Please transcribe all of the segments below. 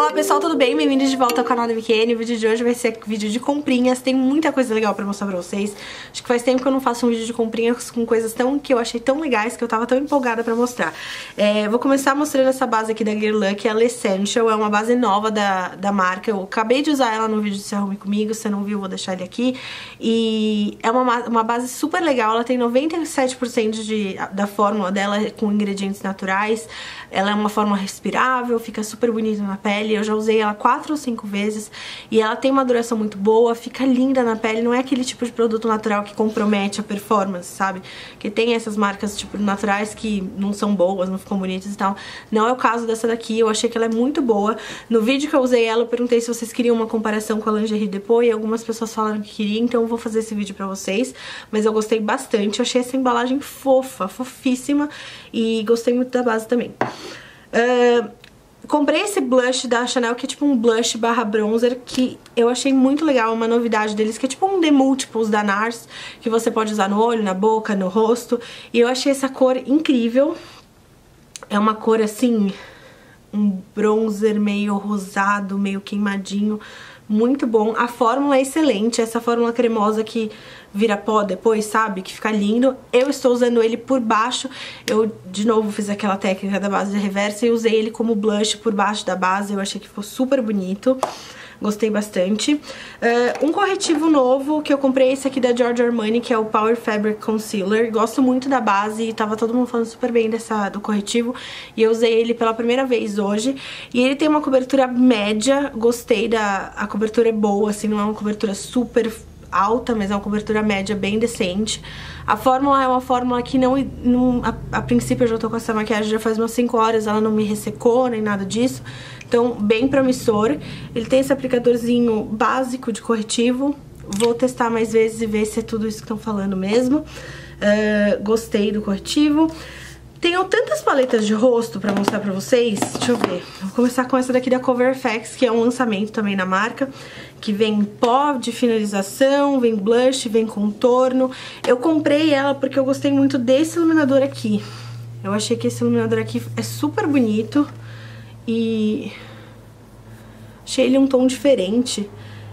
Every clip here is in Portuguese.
Olá pessoal, tudo bem? Bem-vindos de volta ao canal da MQN. O vídeo de hoje vai ser vídeo de comprinhas. Tem muita coisa legal pra mostrar pra vocês. Acho que faz tempo que eu não faço um vídeo de comprinhas com coisas que eu achei tão legais, que eu tava tão empolgada pra mostrar. Vou começar mostrando essa base aqui da Guerlain, que é a L'Essentiel. É uma base nova da marca. Eu acabei de usar ela no vídeo de Se Arrume Comigo. Se não viu, vou deixar ele aqui. E é uma base super legal. Ela tem 97% da fórmula dela com ingredientes naturais. Ela é uma fórmula respirável, fica super bonita na pele. Eu já usei ela 4 ou 5 vezes e ela tem uma duração muito boa, fica linda na pele, não é aquele tipo de produto natural que compromete a performance, sabe? Que tem essas marcas tipo naturais que não são boas, não ficam bonitas e tal. Não é o caso dessa daqui, eu achei que ela é muito boa. No vídeo que eu usei ela, eu perguntei se vocês queriam uma comparação com a lingerie depois e algumas pessoas falaram que queriam, então eu vou fazer esse vídeo pra vocês. Mas eu gostei bastante, eu achei essa embalagem fofa, fofíssima, e gostei muito da base também. Comprei esse blush da Chanel, que é tipo um blush barra bronzer, que eu achei muito legal, uma novidade deles, que é tipo um The Multiples da Nars, que você pode usar no olho, na boca, no rosto, e eu achei essa cor incrível. É uma cor assim, um bronzer meio rosado, meio queimadinho, muito bom. A fórmula é excelente, essa fórmula cremosa que vira pó depois, sabe? Que fica lindo. Eu estou usando ele por baixo. Eu, de novo, fiz aquela técnica da base de reversa e usei ele como blush por baixo da base. Eu achei que ficou super bonito. Gostei bastante. Um corretivo novo que eu comprei, esse aqui da Giorgio Armani, que é o Power Fabric Concealer. Gosto muito da base e tava todo mundo falando super bem do corretivo. E eu usei ele pela primeira vez hoje. E ele tem uma cobertura média. Gostei a cobertura é boa, assim, não é uma cobertura super alta, mas é uma cobertura média bem decente. A fórmula é uma fórmula que a princípio eu já tô com essa maquiagem já faz umas 5 horas, ela não me ressecou nem nada disso, então bem promissor. Ele tem esse aplicadorzinho básico de corretivo, vou testar mais vezes e ver se é tudo isso que estão falando mesmo. Gostei do corretivo. Tenho tantas paletas de rosto pra mostrar pra vocês, deixa eu ver. Vou começar com essa daqui da Cover FX, que é um lançamento também na marca, que vem pó de finalização, vem blush, vem contorno. Eu comprei ela porque eu gostei muito desse iluminador aqui. Eu achei que esse iluminador aqui é super bonito e achei ele um tom diferente.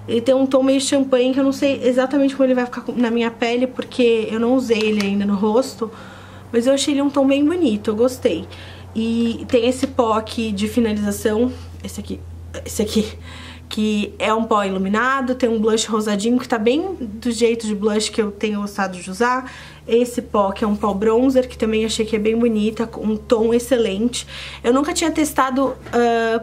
Ele tem um tom meio champanhe, que eu não sei exatamente como ele vai ficar na minha pele, porque eu não usei ele ainda no rosto. Mas eu achei ele um tom bem bonito, eu gostei. E tem esse pó aqui de finalização, esse aqui, que é um pó iluminado, tem um blush rosadinho que tá bem do jeito de blush que eu tenho gostado de usar. Esse pó, que é um pó bronzer, que também achei que é bem bonita, um tom excelente. Eu nunca tinha testado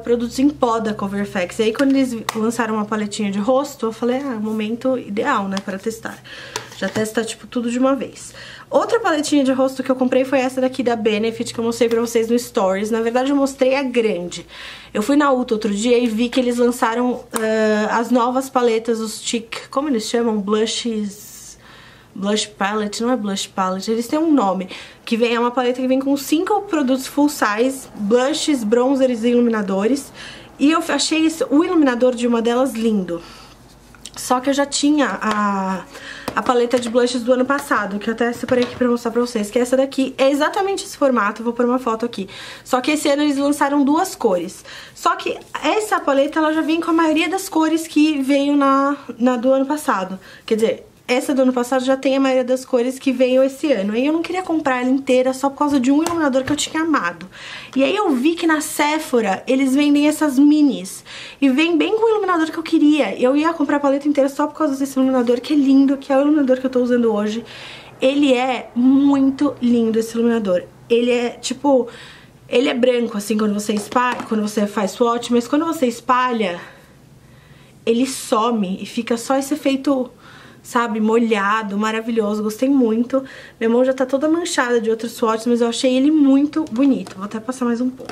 produtos em pó da Cover FX. E aí quando eles lançaram uma paletinha de rosto, eu falei, momento ideal, né, pra testar. Já testa, tipo, tudo de uma vez. Outra paletinha de rosto que eu comprei foi essa daqui da Benefit, que eu mostrei pra vocês no Stories. Na verdade, eu mostrei a grande. Eu fui na Ulta outro dia e vi que eles lançaram as novas paletas, os cheek... Como eles chamam? Blushes... Blush Palette, não é Blush Palette, eles têm um nome, que vem, é uma paleta que vem com 5 produtos full size, blushes, bronzers e iluminadores, e eu achei o iluminador de uma delas lindo, só que eu já tinha a paleta de blushes do ano passado, que eu até separei aqui pra mostrar pra vocês, que essa daqui é exatamente esse formato, vou pôr uma foto aqui. Só que esse ano eles lançaram 2 cores. Só que essa paleta, ela já vem com a maioria das cores que veio na do ano passado, quer dizer... Essa do ano passado já tem a maioria das cores que veio esse ano. E eu não queria comprar ela inteira só por causa de um iluminador que eu tinha amado. E aí eu vi que na Sephora eles vendem essas minis. E vem bem com o iluminador que eu queria. Eu ia comprar a paleta inteira só por causa desse iluminador que é lindo, que é o iluminador que eu tô usando hoje. Ele é muito lindo, esse iluminador. Ele é tipo... Ele é branco, assim, quando você espalha, quando você faz swatch. Mas quando você espalha, ele some e fica só esse efeito... Sabe, molhado, maravilhoso, gostei muito. Minha mão já tá toda manchada de outros swatches, mas eu achei ele muito bonito. Vou até passar mais um pouco.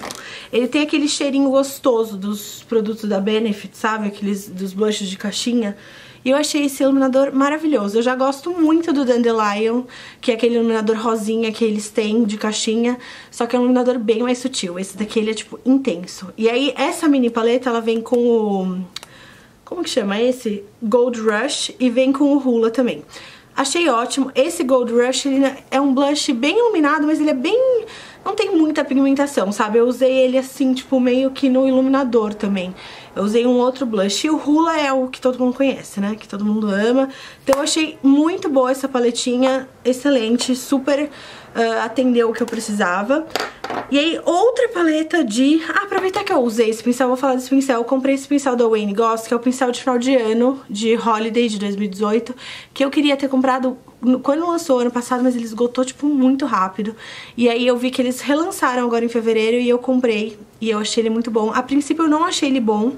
Ele tem aquele cheirinho gostoso dos produtos da Benefit, sabe? Aqueles dos blushes de caixinha. E eu achei esse iluminador maravilhoso. Eu já gosto muito do Dandelion, que é aquele iluminador rosinha que eles têm de caixinha, só que é um iluminador bem mais sutil. Esse daqui, ele é, tipo, intenso. E aí, essa mini paleta, ela vem com o... Como que chama esse? Gold Rush, e vem com o Rula também. Achei ótimo. Esse Gold Rush, ele é um blush bem iluminado, mas ele é bem não tem muita pigmentação, sabe? Eu usei ele assim, tipo, meio que no iluminador também. Eu usei um outro blush. E o Rula é o que todo mundo conhece, né? Que todo mundo ama. Então eu achei muito boa essa paletinha. Excelente, super atendeu o que eu precisava. E aí, outra paleta de... Ah, aproveitar que eu usei esse pincel, vou falar desse pincel. Eu comprei esse pincel da Wayne Goss, que é o pincel de final de ano, de Holiday de 2018, que eu queria ter comprado quando lançou ano passado, mas ele esgotou, tipo, muito rápido. E aí eu vi que eles relançaram agora em fevereiro e eu comprei. E eu achei ele muito bom. A princípio eu não achei ele bom.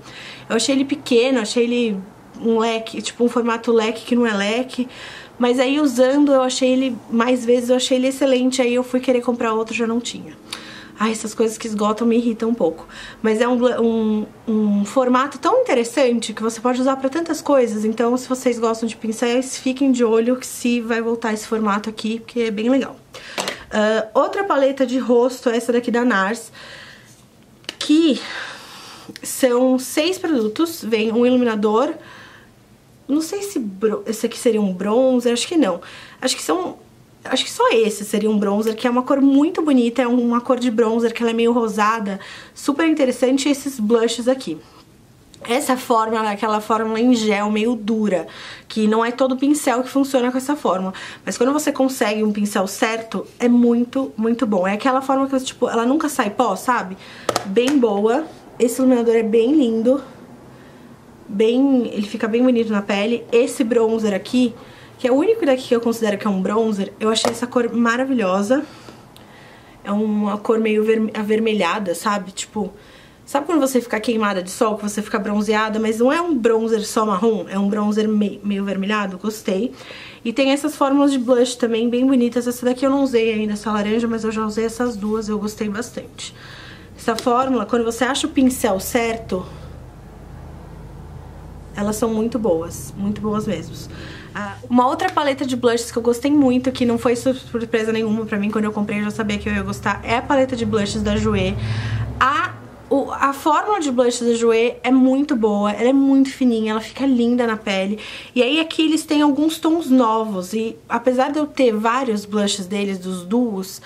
Eu achei ele pequeno, achei ele um leque, tipo, um formato leque que não é leque. Mas aí usando eu achei ele, mais vezes eu achei ele excelente, aí eu fui querer comprar outro, já não tinha. Ai, essas coisas que esgotam me irritam um pouco. Mas é um formato tão interessante que você pode usar pra tantas coisas. Então, se vocês gostam de pincéis, fiquem de olho que se vai voltar esse formato aqui, porque é bem legal. Outra paleta de rosto é essa daqui da Nars, que são 6 produtos. Vem um iluminador, não sei se esse aqui seria um bronzer, acho que não. Acho que só esse seria um bronzer, que é uma cor muito bonita, é uma cor de bronzer que ela é meio rosada, super interessante, e esses blushes aqui. Essa fórmula é aquela fórmula em gel meio dura, que não é todo pincel que funciona com essa fórmula, mas quando você consegue um pincel certo, é muito, muito bom. É aquela fórmula que, tipo, ela nunca sai pó, sabe? Bem boa. Esse iluminador é bem lindo, bem, ele fica bem bonito na pele. Esse bronzer aqui, que é o único daqui que eu considero que é um bronzer, eu achei essa cor maravilhosa. É uma cor meio avermelhada, sabe? Tipo, sabe quando você fica queimada de sol, que você fica bronzeada, mas não é um bronzer só marrom, é um bronzer meio avermelhado, gostei. E tem essas fórmulas de blush também, bem bonitas. Essa daqui eu não usei ainda, essa laranja, mas eu já usei essas duas, eu gostei bastante. Essa fórmula, quando você acha o pincel certo, elas são muito boas mesmo. Uma outra paleta de blushes que eu gostei muito, que não foi surpresa nenhuma pra mim, quando eu comprei eu já sabia que eu ia gostar, é a paleta de blushes da Jouer. A fórmula de blushes da Jouer é muito boa, ela é muito fininha, ela fica linda na pele. E aí aqui eles têm alguns tons novos, e apesar de eu ter vários blushes deles, dos duos,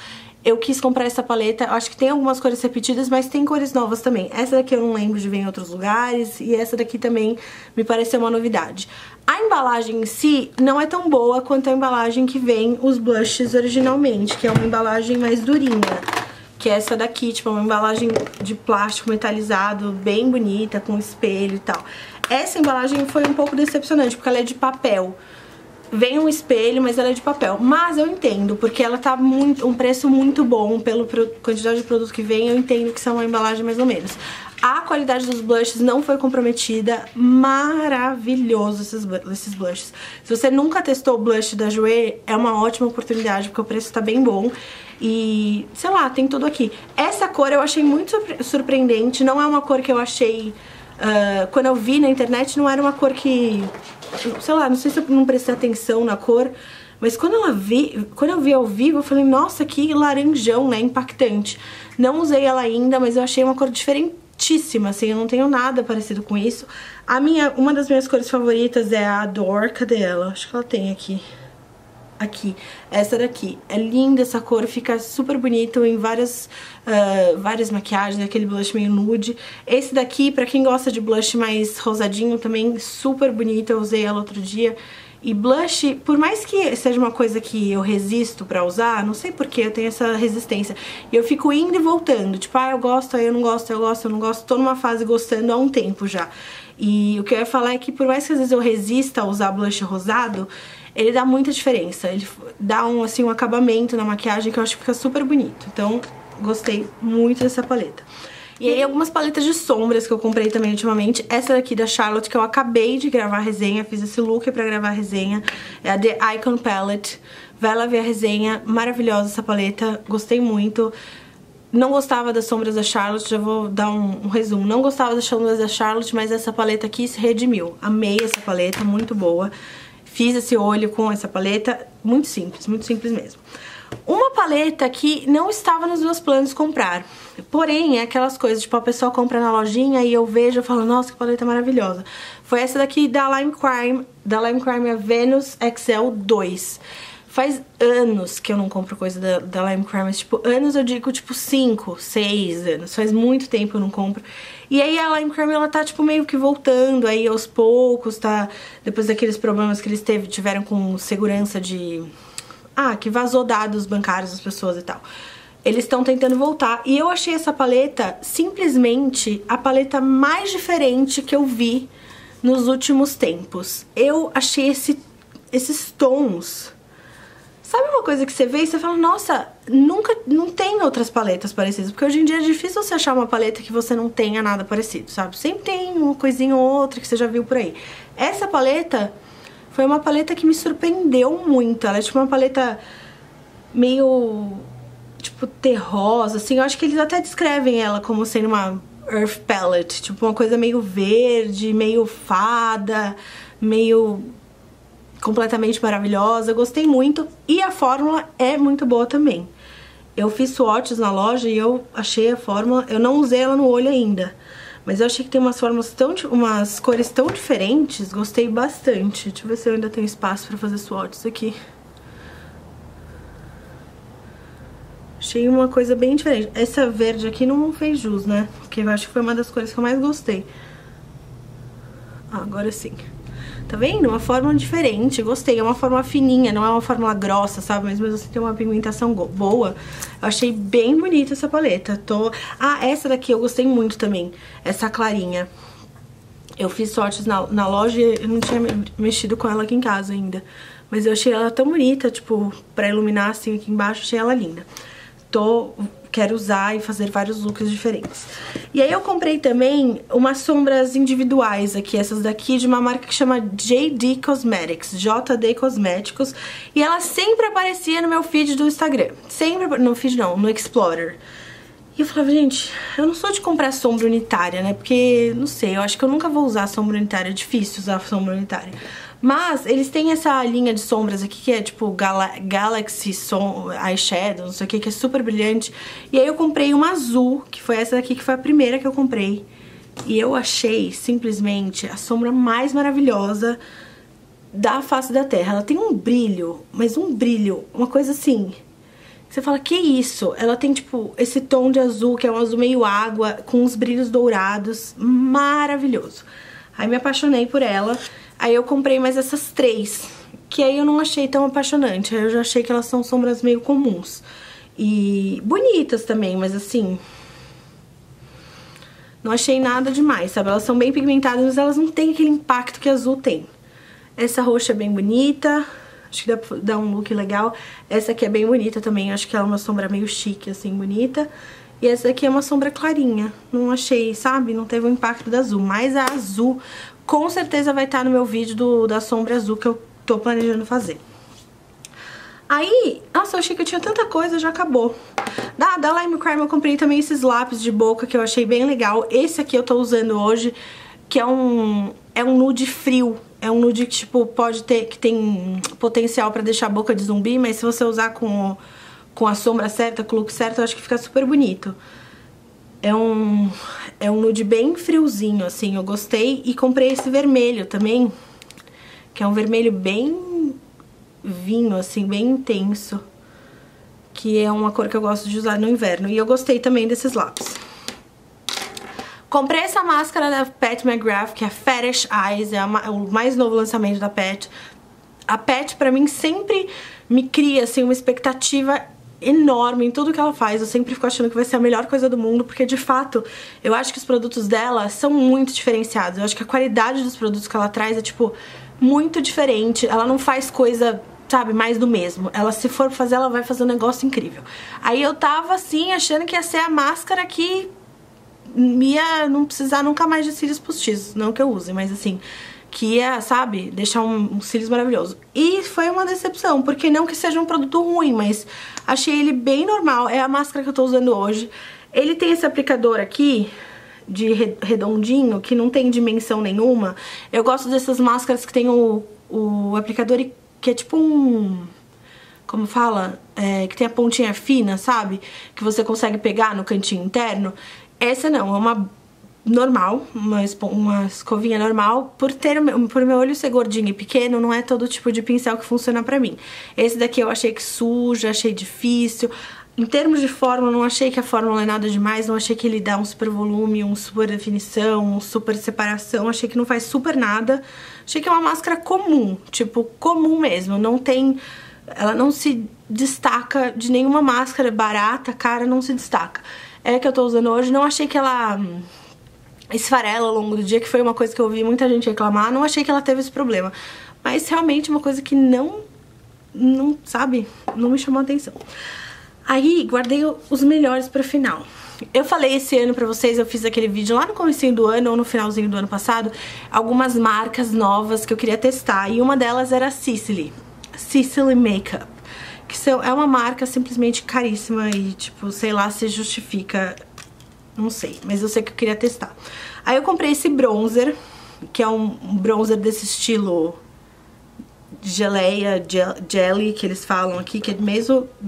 eu quis comprar essa paleta. Acho que tem algumas cores repetidas, mas tem cores novas também. Essa daqui eu não lembro de ver em outros lugares, e essa daqui também me pareceu uma novidade. A embalagem em si não é tão boa quanto a embalagem que vem os blushes originalmente, que é uma embalagem mais durinha, que é essa daqui, tipo, uma embalagem de plástico metalizado, bem bonita, com espelho e tal. Essa embalagem foi um pouco decepcionante, porque ela é de papel. Vem um espelho, mas ela é de papel. Mas eu entendo, porque ela tá um preço muito bom pela quantidade de produto que vem. Eu entendo que são uma embalagem mais ou menos. A qualidade dos blushes não foi comprometida. Maravilhoso esses blushes. Se você nunca testou o blush da Jouer, é uma ótima oportunidade, porque o preço tá bem bom. E, sei lá, tem tudo aqui. Essa cor eu achei muito surpreendente. Não é uma cor que eu achei... quando eu vi na internet, não era uma cor que... Sei lá, não sei se eu não prestei atenção na cor, mas quando eu vi ao vivo, eu falei, nossa, que laranjão, né, impactante. Não usei ela ainda, mas eu achei uma cor diferentíssima, assim, eu não tenho nada parecido com isso. Uma das minhas cores favoritas é a Adore, cadê ela? Acho que ela tem aqui. Aqui, essa daqui. É linda essa cor, fica super bonito em várias maquiagens, aquele blush meio nude. Esse daqui, pra quem gosta de blush mais rosadinho também, super bonito, eu usei ela outro dia. E blush, por mais que seja uma coisa que eu resisto pra usar, não sei porque eu tenho essa resistência. E eu fico indo e voltando, tipo, ah, eu gosto, aí eu não gosto, eu gosto, eu não gosto. Tô numa fase gostando há um tempo já. E o que eu ia falar é que por mais que às vezes eu resista a usar blush rosado, ele dá muita diferença, ele dá assim, um acabamento na maquiagem que eu acho que fica super bonito. Então, gostei muito dessa paleta. E aí, algumas paletas de sombras que eu comprei também ultimamente. Essa daqui da Charlotte, que eu acabei de gravar a resenha, fiz esse look pra gravar a resenha. É a The Icon Palette. Vai lá ver a resenha, maravilhosa essa paleta, gostei muito. Não gostava das sombras da Charlotte, já vou dar um resumo. Não gostava das sombras da Charlotte, mas essa paleta aqui se redimiu. Amei essa paleta, muito boa. Fiz esse olho com essa paleta, muito simples mesmo. Uma paleta que não estava nos meus planos comprar, porém é aquelas coisas, tipo, a pessoa compra na lojinha e eu vejo e falo, nossa, que paleta maravilhosa. Foi essa daqui da Lime Crime, é a Venus XL 2. Faz anos que eu não compro coisa da Lime Crime, mas tipo, anos eu digo tipo 5, 6 anos, faz muito tempo que eu não compro. E aí a Lime Crime ela tá tipo meio que voltando aí aos poucos, tá? Depois daqueles problemas que eles tiveram com segurança de... Ah, que vazou dados bancários das pessoas e tal. Eles estão tentando voltar. E eu achei essa paleta simplesmente a paleta mais diferente que eu vi nos últimos tempos. Eu achei esses tons... Sabe uma coisa que você vê e você fala, nossa, nunca, não tem outras paletas parecidas. Porque hoje em dia é difícil você achar uma paleta que você não tenha nada parecido, sabe? Sempre tem uma coisinha ou outra que você já viu por aí. Essa paleta foi uma paleta que me surpreendeu muito. Ela é tipo uma paleta meio, tipo, terrosa, assim. Eu acho que eles até descrevem ela como sendo uma Earth Palette. Tipo, uma coisa meio verde, meio fada, meio... completamente maravilhosa, eu gostei muito e a fórmula é muito boa também. Eu fiz swatches na loja e eu achei a fórmula, eu não usei ela no olho ainda, mas eu achei que tem umas fórmulas tão, umas cores tão diferentes, gostei bastante. Deixa eu ver se eu ainda tenho espaço pra fazer swatches aqui. Achei uma coisa bem diferente. Essa verde aqui não fez jus, né? Porque eu acho que foi uma das cores que eu mais gostei. Ah, agora sim. Tá vendo? Uma fórmula diferente, gostei. É uma fórmula fininha, não é uma fórmula grossa, sabe? Mas mesmo assim tem uma pigmentação boa. Eu achei bem bonita essa paleta. Ah, essa daqui eu gostei muito também. Essa clarinha. Eu fiz swatches na loja e eu não tinha mexido com ela aqui em casa ainda. Mas eu achei ela tão bonita, tipo, pra iluminar assim aqui embaixo, achei ela linda. Quero usar e fazer vários looks diferentes. E aí eu comprei também umas sombras individuais aqui, essas daqui, de uma marca que chama JD Cosmetics, JD Cosméticos, e ela sempre aparecia no meu feed do Instagram, sempre, no feed não, no Explorer. E eu falava, gente, eu não sou de comprar sombra unitária, né, porque, não sei, eu acho que eu nunca vou usar sombra unitária, é difícil usar sombra unitária. Mas eles têm essa linha de sombras aqui que é tipo Galaxy Eyeshadow, não sei o que é super brilhante. E aí eu comprei uma azul, que foi essa daqui, que foi a primeira que eu comprei. E eu achei simplesmente a sombra mais maravilhosa da face da Terra. Ela tem um brilho, mas um brilho, uma coisa assim... Você fala, que isso? Ela tem, tipo, esse tom de azul, que é um azul meio água, com uns brilhos dourados, maravilhoso. Aí me apaixonei por ela... Aí eu comprei mais essas três, que aí eu não achei tão apaixonante. Aí eu já achei que elas são sombras meio comuns. E bonitas também, mas assim... Não achei nada demais, sabe? Elas são bem pigmentadas, mas elas não têm aquele impacto que a azul tem. Essa roxa é bem bonita, acho que dá pra dar um look legal. Essa aqui é bem bonita também, acho que ela é uma sombra meio chique, assim, bonita. E essa aqui é uma sombra clarinha. Não achei, sabe? Não teve o impacto da azul. Mas a azul com certeza vai estar no meu vídeo da sombra azul que eu tô planejando fazer. Aí, nossa, eu achei que eu tinha tanta coisa, já acabou. Da Lime Crime eu comprei também esses lápis de boca que eu achei bem legal. Esse aqui eu tô usando hoje, que é um nude frio. É um nude que, tipo, pode ter... Que tem potencial pra deixar a boca de zumbi, mas se você usar com a sombra certa, com o look certo, eu acho que fica super bonito. É um nude bem friozinho, assim, eu gostei. E comprei esse vermelho também, que é um vermelho bem vinho, assim, bem intenso. Que é uma cor que eu gosto de usar no inverno. E eu gostei também desses lápis. Comprei essa máscara da Pat McGrath, que é Fetish Eyes, é o mais novo lançamento da Pat. A Pat, pra mim, sempre me cria, assim, uma expectativa enorme em tudo que ela faz. Eu sempre fico achando que vai ser a melhor coisa do mundo, porque de fato eu acho que os produtos dela são muito diferenciados. Eu acho que a qualidade dos produtos que ela traz é tipo muito diferente. Ela não faz coisa, sabe, mais do mesmo. Ela, se for fazer, ela vai fazer um negócio incrível. Aí eu tava assim achando que ia ser a máscara que ia não precisar nunca mais de cílios postiços, não que eu use, mas assim, que ia, sabe, deixar um cílios maravilhoso. E foi uma decepção, porque não que seja um produto ruim, mas achei ele bem normal. É a máscara que eu tô usando hoje. Ele tem esse aplicador aqui, de redondinho, que não tem dimensão nenhuma. Eu gosto dessas máscaras que tem o aplicador que é tipo um... Como fala? É, que tem a pontinha fina, sabe? Que você consegue pegar no cantinho interno. Essa não, é uma... normal, uma escovinha normal. Por meu olho ser gordinho e pequeno, não é todo tipo de pincel que funciona pra mim. Esse daqui eu achei que suja, achei difícil. Em termos de fórmula, não achei que a fórmula é nada demais, não achei que ele dá um super volume, um super definição, um super separação, achei que não faz super nada. Achei que é uma máscara comum, tipo, comum mesmo, não tem... Ela não se destaca de nenhuma máscara barata, cara, não se destaca. É a que eu tô usando hoje, não achei que ela esfarela ao longo do dia, que foi uma coisa que eu ouvi muita gente reclamar, não achei que ela teve esse problema. Mas realmente uma coisa que não sabe, não me chamou a atenção. Aí, guardei os melhores pra final. Eu falei esse ano pra vocês, eu fiz aquele vídeo lá no comecinho do ano ou no finalzinho do ano passado, algumas marcas novas que eu queria testar, e uma delas era a Sicily Makeup, que é uma marca simplesmente caríssima e, tipo, sei lá se justifica, não sei, mas eu sei que eu queria testar. Aí eu comprei esse bronzer, que é um bronzer desse estilo... geleia, jelly, que eles falam aqui, que é do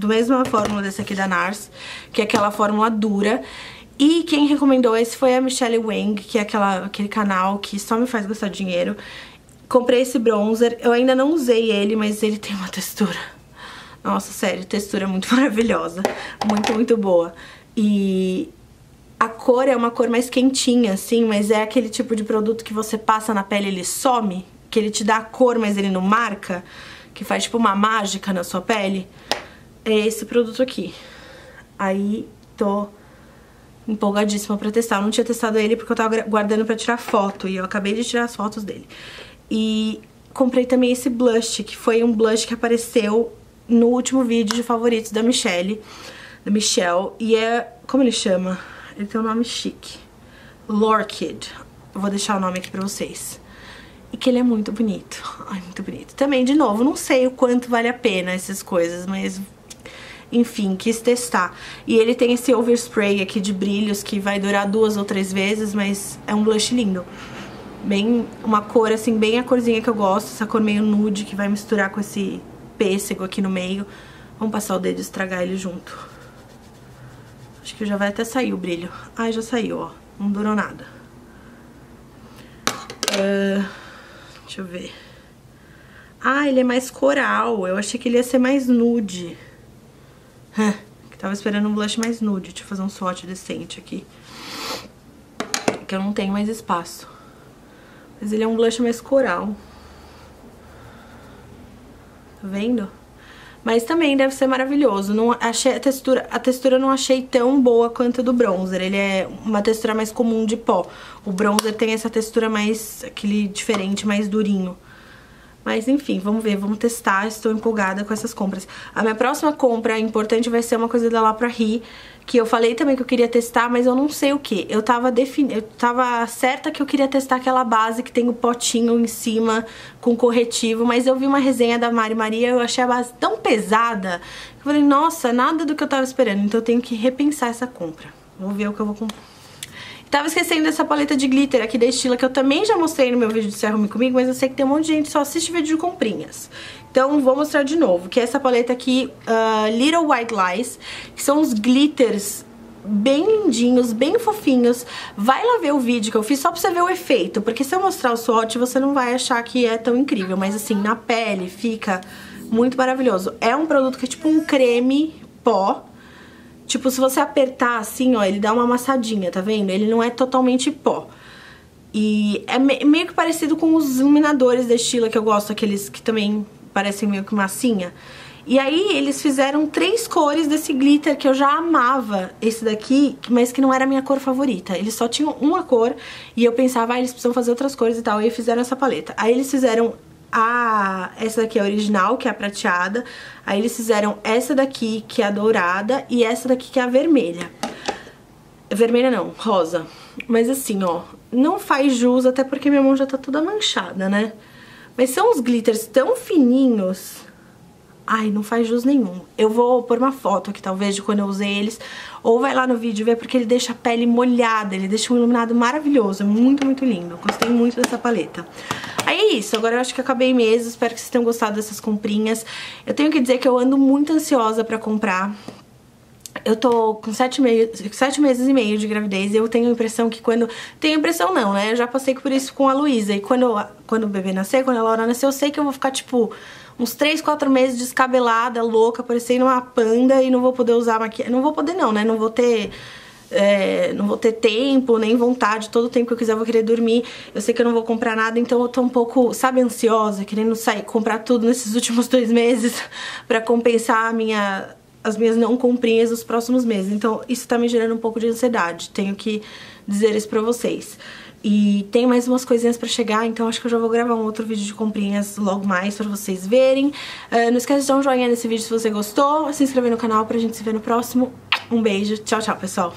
mesma fórmula desse aqui da Nars, que é aquela fórmula dura. E quem recomendou esse foi a Michelle Wang, que é aquele canal que só me faz gastar dinheiro. Comprei esse bronzer, eu ainda não usei ele, mas ele tem uma textura. Nossa, sério, textura muito maravilhosa, muito, muito boa. E... a cor é uma cor mais quentinha, assim, mas é aquele tipo de produto que você passa na pele e ele some, que ele te dá a cor, mas ele não marca, que faz tipo uma mágica na sua pele, é esse produto aqui. Aí tô empolgadíssima pra testar. Eu não tinha testado ele porque eu tava guardando pra tirar foto, e eu acabei de tirar as fotos dele. E comprei também esse blush, que foi um blush que apareceu no último vídeo de favoritos da Michelle, e é... como ele chama? Ele tem um nome chique. Lorquid. Eu vou deixar o nome aqui pra vocês. E que ele é muito bonito. Ai, muito bonito. Também, de novo, não sei o quanto vale a pena essas coisas, mas... enfim, quis testar. E ele tem esse overspray aqui de brilhos que vai durar 2 ou 3 vezes, mas é um blush lindo. Bem, uma cor, assim, bem a corzinha que eu gosto. Essa cor meio nude que vai misturar com esse pêssego aqui no meio. Vamos passar o dedo e estragar ele junto. Acho que já vai até sair o brilho. Ai, já saiu, ó. Não durou nada. Deixa eu ver. Ah, ele é mais coral. Eu achei que ele ia ser mais nude. Tava esperando um blush mais nude. Deixa eu fazer um swatch decente aqui, que eu não tenho mais espaço. Mas ele é um blush mais coral. Tá vendo? Mas também deve ser maravilhoso. Não achei a textura não achei tão boa quanto a do bronzer. Ele é uma textura mais comum de pó. O bronzer tem essa textura mais... aquele diferente, mais durinho. Mas enfim, vamos ver, vamos testar. Estou empolgada com essas compras. A minha próxima compra importante vai ser uma coisa da Lá Pra Rir, que eu falei também que eu queria testar, mas eu não sei o que. Eu tava certa que eu queria testar aquela base que tem o potinho em cima com corretivo, mas eu vi uma resenha da Mari Maria e eu achei a base tão pesada. Eu falei, nossa, nada do que eu tava esperando, então eu tenho que repensar essa compra. Vou ver o que eu vou comprar. Tava esquecendo dessa paleta de glitter aqui da Estila, que eu também já mostrei no meu vídeo de Se Arrume Comigo, mas eu sei que tem um monte de gente que só assiste vídeo de comprinhas. Então vou mostrar de novo, que é essa paleta aqui, Little White Lies, que são os glitters bem lindinhos, bem fofinhos. Vai lá ver o vídeo que eu fiz só pra você ver o efeito, porque se eu mostrar o swatch você não vai achar que é tão incrível, mas assim, na pele fica muito maravilhoso. É um produto que é tipo um creme pó. Tipo, se você apertar assim, ó, ele dá uma amassadinha, tá vendo? Ele não é totalmente pó. E é meio que parecido com os iluminadores da Estila que eu gosto, aqueles que também parecem meio que massinha. E aí eles fizeram 3 cores desse glitter que eu já amava, esse daqui, mas que não era a minha cor favorita. Eles só tinham uma cor e eu pensava, ah, eles precisam fazer outras cores e tal, e fizeram essa paleta. Aí eles fizeram... essa daqui é a original, que é a prateada. Aí eles fizeram essa daqui, que é a dourada, e essa daqui que é a vermelha. Vermelha não, rosa. Mas assim, ó, não faz jus, até porque minha mão já tá toda manchada, né? Mas são uns glitters tão fininhos... ai, não faz jus nenhum. Eu vou pôr uma foto aqui, talvez, de quando eu usei eles. Ou vai lá no vídeo ver, porque ele deixa a pele molhada. Ele deixa um iluminado maravilhoso. É muito, muito lindo. Gostei muito dessa paleta. Aí é isso. Agora eu acho que acabei mesmo. Espero que vocês tenham gostado dessas comprinhas. Eu tenho que dizer que eu ando muito ansiosa pra comprar. Eu tô com 7 meses e meio de gravidez e eu tenho a impressão que quando... Tenho impressão não, né? Eu já passei por isso com a Luísa. E quando o bebê nascer, quando a Laura nascer, eu sei que eu vou ficar, tipo, uns 3, 4 meses descabelada, louca, parecendo uma panda e não vou poder usar maquiagem. Não vou poder não, né? Não vou ter... não vou ter tempo, nem vontade. Todo o tempo que eu quiser eu vou querer dormir. Eu sei que eu não vou comprar nada, então eu tô um pouco, sabe, ansiosa, querendo sair, comprar tudo nesses últimos 2 meses pra compensar as minhas não comprinhas dos próximos meses. Então isso tá me gerando um pouco de ansiedade, tenho que dizer isso pra vocês. E tem mais umas coisinhas pra chegar, então acho que eu já vou gravar um outro vídeo de comprinhas logo mais pra vocês verem. Não esquece de dar um joinha nesse vídeo se você gostou, se inscrever no canal pra gente se ver no próximo. Um beijo, tchau, tchau, pessoal!